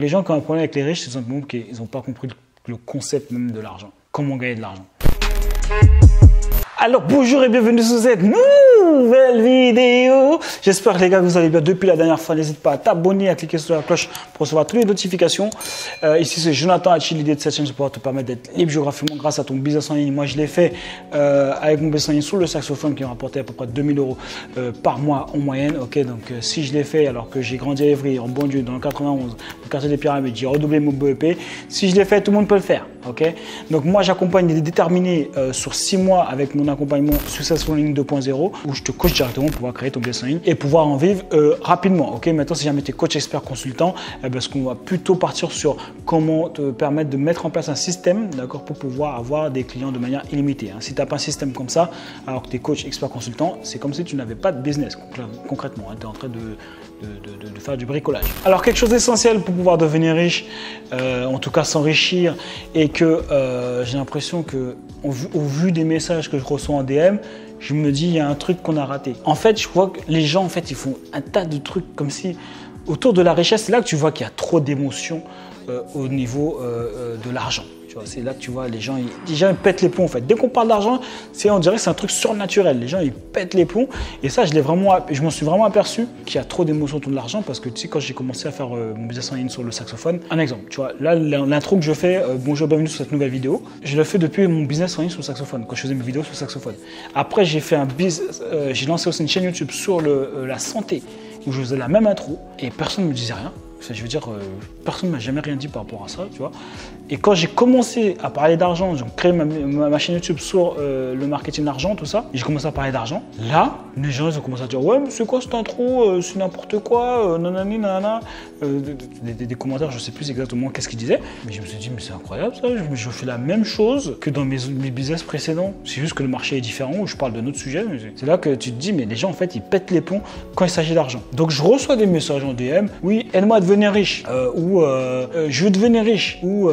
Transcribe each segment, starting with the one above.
Les gens qui ont un problème avec les riches, c'est simplement qu'ils n'ont pas compris le concept même de l'argent. Comment gagner de l'argent. Alors bonjour et bienvenue sur cette nouvelle vidéo. J'espère les gars que vous allez bien depuis la dernière fois. N'hésitez pas à t'abonner, à cliquer sur la cloche pour recevoir toutes les notifications. Ici c'est Jonathan Hatchi, l'idée de cette chaîne c'est pouvoir te permettre d'être libre géographiquement grâce à ton business en ligne. Moi je l'ai fait avec mon business en ligne sur le saxophone qui m'a rapporté à peu près 2000 € par mois en moyenne. Ok, donc si je l'ai fait alors que j'ai grandi à Évry, en banlieue, dans le 91, au quartier des Pyramides, j'ai redoublé mon BEP. Si je l'ai fait, tout le monde peut le faire. Ok, donc moi j'accompagne les déterminés sur 6 mois avec mon accompagnement Successful Online 2.0 où je te coach directement pour pouvoir créer ton business en ligne et pouvoir en vivre rapidement. Ok, maintenant si jamais tu es coach expert consultant, parce qu'on va plutôt partir sur comment te permettre de mettre en place un système, d'accord, pour pouvoir avoir des clients de manière illimitée. Hein. Si tu n'as pas un système comme ça, alors que tu es coach expert consultant, c'est comme si tu n'avais pas de business concrètement. Hein. Tu es en train de faire du bricolage. Alors quelque chose d'essentiel pour pouvoir devenir riche, en tout cas s'enrichir, et que j'ai l'impression que au vu des messages que je reçois en DM, je me dis il y a un truc qu'on a raté. En fait, je vois que les gens en fait, ils font un tas de trucs comme si autour de la richesse, c'est là que tu vois qu'il y a trop d'émotions au niveau de l'argent. C'est là que tu vois les gens, ils pètent les plombs en fait. Dès qu'on parle d'argent, on dirait que c'est un truc surnaturel. Les gens, ils pètent les plombs. Et ça, je m'en suis vraiment aperçu qu'il y a trop d'émotions autour de l'argent parce que tu sais, quand j'ai commencé à faire mon business en ligne sur le saxophone, un exemple, tu vois, là, l'intro que je fais, bonjour, bienvenue sur cette nouvelle vidéo, je le fais depuis mon business en ligne sur le saxophone, quand je faisais mes vidéos sur le saxophone. Après, j'ai fait un business, j'ai lancé aussi une chaîne YouTube sur la santé où je faisais la même intro et personne ne me disait rien. Je veux dire, personne ne m'a jamais rien dit par rapport à ça, tu vois. Et quand j'ai commencé à parler d'argent, j'ai créé ma chaîne YouTube sur le marketing d'argent, tout ça, et j'ai commencé à parler d'argent. Là, les gens, ils ont commencé à dire « Ouais, mais c'est quoi cette intro c'est n'importe quoi, nanani, nanana. » Des commentaires, je ne sais plus exactement qu'est-ce qu'ils disaient. Mais je me suis dit « Mais c'est incroyable ça, je fais la même chose que dans mes business précédents. » C'est juste que le marché est différent, où je parle d'un autre sujet. C'est là que tu te dis « Mais les gens, en fait, ils pètent les plombs quand il s'agit d'argent. » Donc, je reçois des messages en DM « Oui, aide-moi à devenir riche ou je veux devenir riche ou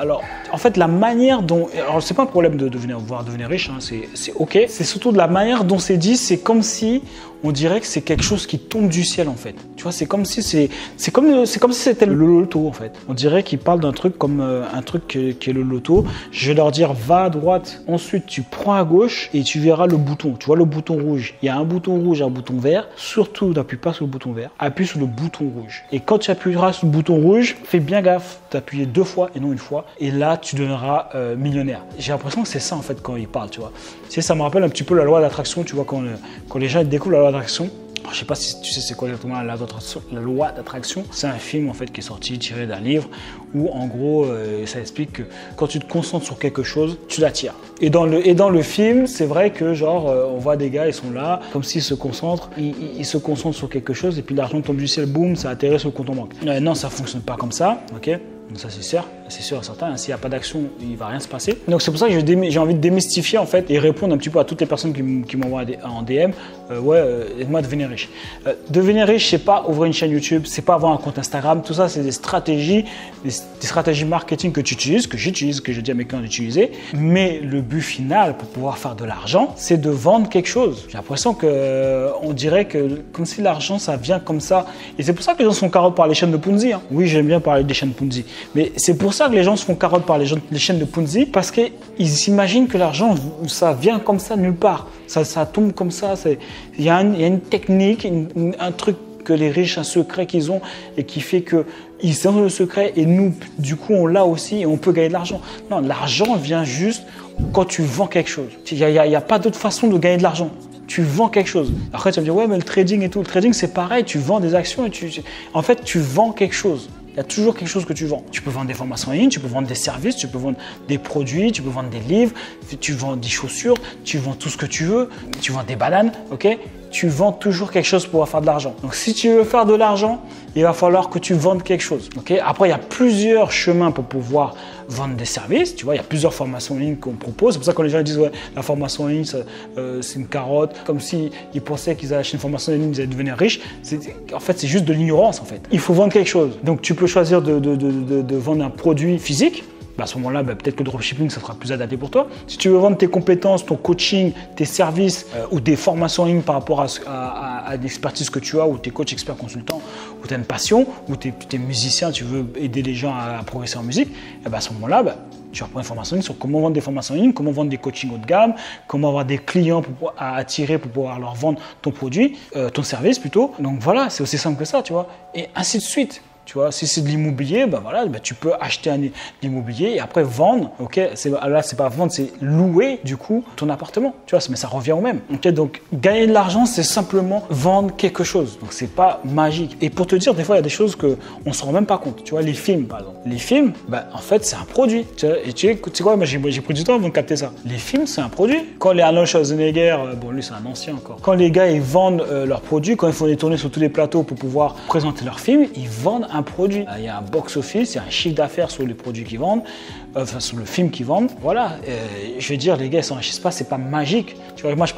alors en fait la manière dont, alors c'est pas un problème de devenir riche, hein, c'est ok, c'est surtout de la manière dont c'est dit, c'est comme si on dirait que c'est quelque chose qui tombe du ciel en fait, tu vois, c'est comme si c'est comme si c'était le loto en fait. On dirait qu'ils parlent d'un truc comme un truc qui est le loto. Je vais leur dire va à droite, ensuite tu prends à gauche et tu verras le bouton, tu vois le bouton rouge, il y a un bouton rouge, un bouton vert, surtout n'appuie pas sur le bouton vert, appuie sur le bouton rouge et quand tu appuieras sur le bouton rouge, fais bien gaffe, t'appuyer 2 fois et non 1 fois et là tu deviendras millionnaire. J'ai l'impression que c'est ça en fait quand ils parlent, tu vois, ça me rappelle un petit peu la loi d'attraction, tu vois, quand les gens ils découvrent la loi d'attraction. Je sais pas si tu sais c'est quoi exactement la loi d'attraction. C'est un film en fait qui est sorti tiré d'un livre où en gros ça explique que quand tu te concentres sur quelque chose, tu l'attires. Et dans le film, c'est vrai que genre on voit des gars, ils sont là, comme s'ils se concentrent, ils se concentrent sur quelque chose et puis l'argent tombe du ciel, boum, ça atterrit sur le compte en banque. Non, ça fonctionne pas comme ça, ok. Donc ça c'est sûr et certain, hein, s'il n'y a pas d'action, il ne va rien se passer. Donc c'est pour ça que j'ai envie de démystifier en fait et répondre un petit peu à toutes les personnes qui m'envoient en DM, ouais, aide-moi à devenir riche. Devenir riche, c'est pas ouvrir une chaîne YouTube, c'est pas avoir un compte Instagram, tout ça c'est des stratégies marketing que tu utilises, que j'utilise, que je dis à mes clients d'utiliser. Mais le but final pour pouvoir faire de l'argent, c'est de vendre quelque chose. J'ai l'impression qu'on dirait que comme si l'argent ça vient comme ça. Et c'est pour ça que les gens se font carottes par les chaînes de Ponzi. Hein. Oui, j'aime bien parler des chaînes Ponzi. Mais c'est pour ça que les gens se font carottes par les chaînes de Ponzi parce qu'ils s'imaginent que l'argent, ça vient comme ça nulle part. Ça tombe comme ça. Il y a une technique, un truc que les riches, un secret qu'ils ont et qui fait que ils savent le secret et nous, du coup, on l'a aussi et on peut gagner de l'argent. Non, l'argent vient juste quand tu vends quelque chose. Il n'y a pas d'autre façon de gagner de l'argent. Tu vends quelque chose. Après, tu vas me dire, ouais, mais le trading et tout. Le trading, c'est pareil. Tu vends des actions et en fait, tu vends quelque chose. Il y a toujours quelque chose que tu vends. Tu peux vendre des formations en ligne, tu peux vendre des services, tu peux vendre des produits, tu peux vendre des livres, tu vends des chaussures, tu vends tout ce que tu veux, tu vends des bananes, ok? Tu vends toujours quelque chose pour faire de l'argent. Donc si tu veux faire de l'argent, il va falloir que tu vendes quelque chose, ok? Après, il y a plusieurs chemins pour pouvoir vendre des services, tu vois, il y a plusieurs formations en ligne qu'on propose. C'est pour ça que quand les gens disent ouais, la formation en ligne, c'est une carotte, comme s'ils pensaient qu'ils allaient acheter une formation en ligne, ils allaient devenir riches. En fait, c'est juste de l'ignorance en fait. Il faut vendre quelque chose. Donc tu peux choisir de vendre un produit physique, à ce moment-là, peut-être que le dropshipping, ça sera plus adapté pour toi. Si tu veux vendre tes compétences, ton coaching, tes services ou des formations en ligne par rapport à l'expertise que tu as, ou tes coachs, experts, consultants, ou tu as une passion, ou tu es musicien, tu veux aider les gens à progresser en musique, et à ce moment-là, tu vas prendre une formation en ligne sur comment vendre des formations en ligne, comment vendre des coachings haut de gamme, comment avoir des clients à attirer pour pouvoir leur vendre ton produit, ton service plutôt. Donc voilà, c'est aussi simple que ça, tu vois, et ainsi de suite. Tu vois, si c'est de l'immobilier, tu peux acheter de l'immobilier et après vendre. Okay, là, c'est pas vendre, c'est louer du coup ton appartement. Tu vois, mais ça revient au même. Okay, donc, gagner de l'argent, c'est simplement vendre quelque chose. Donc, c'est pas magique. Et pour te dire, des fois, il y a des choses qu'on ne se rend même pas compte. Tu vois, les films, par exemple. Les films, en fait, c'est un produit. Tu vois, et tu sais quoi, j'ai pris du temps avant de capter ça. Les films, c'est un produit. Quand les Arnold Schwarzenegger, bon, lui, c'est un ancien encore. Quand les gars, ils vendent leurs produits, quand ils font des tournées sur tous les plateaux pour pouvoir présenter leurs films, ils vendent un produit. Il y a un box-office, il y a un chiffre d'affaires sur les produits qu'ils vendent, enfin sur le film qu'ils vendent. Voilà, je veux dire, les gars, ils s'enrichissent pas, c'est pas magique. Tu vois, moi, je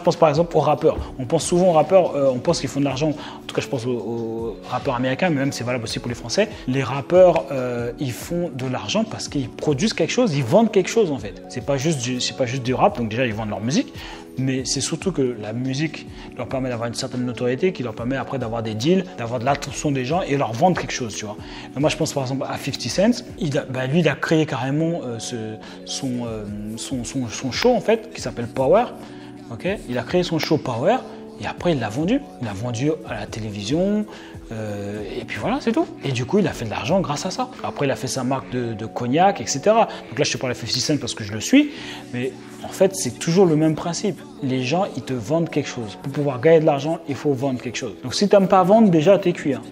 pense par exemple aux rappeurs. On pense souvent aux rappeurs, on pense qu'ils font de l'argent. En tout cas, je pense aux rappeurs américains, mais même c'est valable aussi pour les Français. Les rappeurs, ils font de l'argent parce qu'ils produisent quelque chose, ils vendent quelque chose en fait. C'est pas juste du rap, donc déjà ils vendent leur musique. Mais c'est surtout que la musique leur permet d'avoir une certaine notoriété qui leur permet après d'avoir des deals, d'avoir de l'attention des gens et leur vendre quelque chose, tu vois. Et moi, je pense par exemple à 50 Cent. Lui, il a créé carrément son show en fait qui s'appelle Power. Okay, il a créé son show Power et après, il l'a vendu. Il l'a vendu à la télévision. Et puis voilà, c'est tout. Et du coup, il a fait de l'argent grâce à ça. Après, il a fait sa marque de cognac, etc. Donc là, je te parle à 50 Cent parce que je le suis. Mais en fait, c'est toujours le même principe. Les gens, ils te vendent quelque chose. Pour pouvoir gagner de l'argent, il faut vendre quelque chose. Donc si tu n'aimes pas vendre, déjà, t'es cuit. Hein.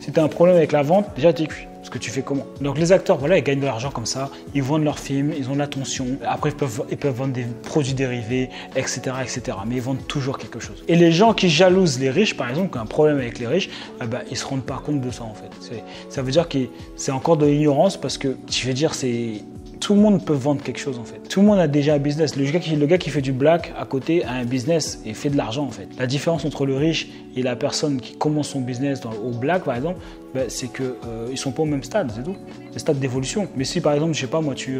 Si tu as un problème avec la vente, déjà, t'es cuit. Parce que tu fais comment? Donc les acteurs, voilà, ils gagnent de l'argent comme ça. Ils vendent leurs films, ils ont de l'attention. Après, ils peuvent vendre des produits dérivés, etc., etc. Mais ils vendent toujours quelque chose. Et les gens qui jalousent les riches, par exemple, qui ont un problème avec les riches, ils ne se rendent pas compte de ça en fait. Ça veut dire que c'est encore de l'ignorance parce que, je veux dire, c'est... Tout le monde peut vendre quelque chose en fait. Tout le monde a déjà un business. Le gars qui fait du black à côté a un business et fait de l'argent en fait. La différence entre le riche et la personne qui commence son business au black par exemple, c'est qu'ils ne sont pas au même stade, c'est tout. Le stade d'évolution. Mais si par exemple, je sais pas moi, tu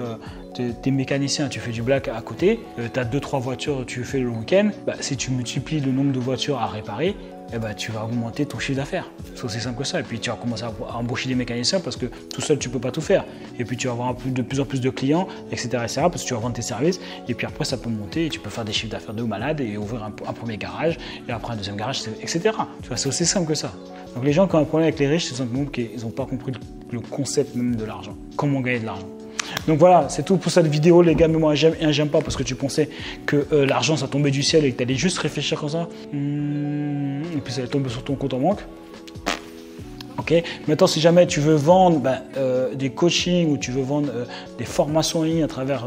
es mécanicien, tu fais du black à côté, tu as 2-3 voitures, tu fais le week-end, si tu multiplies le nombre de voitures à réparer, tu vas augmenter ton chiffre d'affaires. C'est aussi simple que ça. Et puis, tu vas commencer à embaucher des mécaniciens parce que tout seul, tu ne peux pas tout faire. Et puis, tu vas avoir de plus en plus de clients, etc., etc. Parce que tu vas vendre tes services. Et puis après, ça peut monter et tu peux faire des chiffres d'affaires de malade et ouvrir un premier garage et après un deuxième garage, etc. Tu vois, c'est aussi simple que ça. Donc, les gens qui ont un problème avec les riches, c'est simplement qu'ils n'ont pas compris le concept même de l'argent. Comment gagner de l'argent. Donc voilà, c'est tout pour cette vidéo les gars, mets-moi un j'aime et un j'aime pas parce que tu pensais que l'argent ça tombait du ciel et que tu allais juste réfléchir comme ça. Et puis ça allait tomber sur ton compte en banque. Ok, maintenant si jamais tu veux vendre des coachings ou tu veux vendre des formations en ligne à travers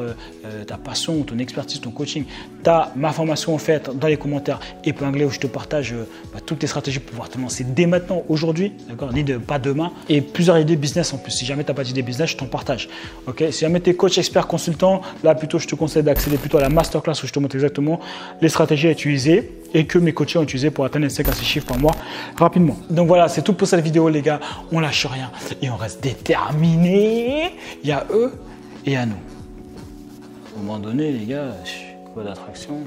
ta passion, ton expertise, ton coaching, tu as ma formation en fait dans les commentaires épinglés où je te partage toutes tes stratégies pour pouvoir te lancer dès maintenant, aujourd'hui, d'accord, pas demain, et plusieurs idées business en plus. Si jamais tu n'as pas d'idées business, je t'en partage. Ok, si jamais tu es coach, expert, consultant, là plutôt je te conseille d'accéder plutôt à la masterclass où je te montre exactement les stratégies à utiliser et que mes coachs ont utilisé pour atteindre 5 à 6 chiffres par mois rapidement. Donc voilà, c'est tout pour cette vidéo les gars, on lâche rien et on reste déterminé. Il y a eux et il y a nous. À un moment donné les gars, quoi d'attraction.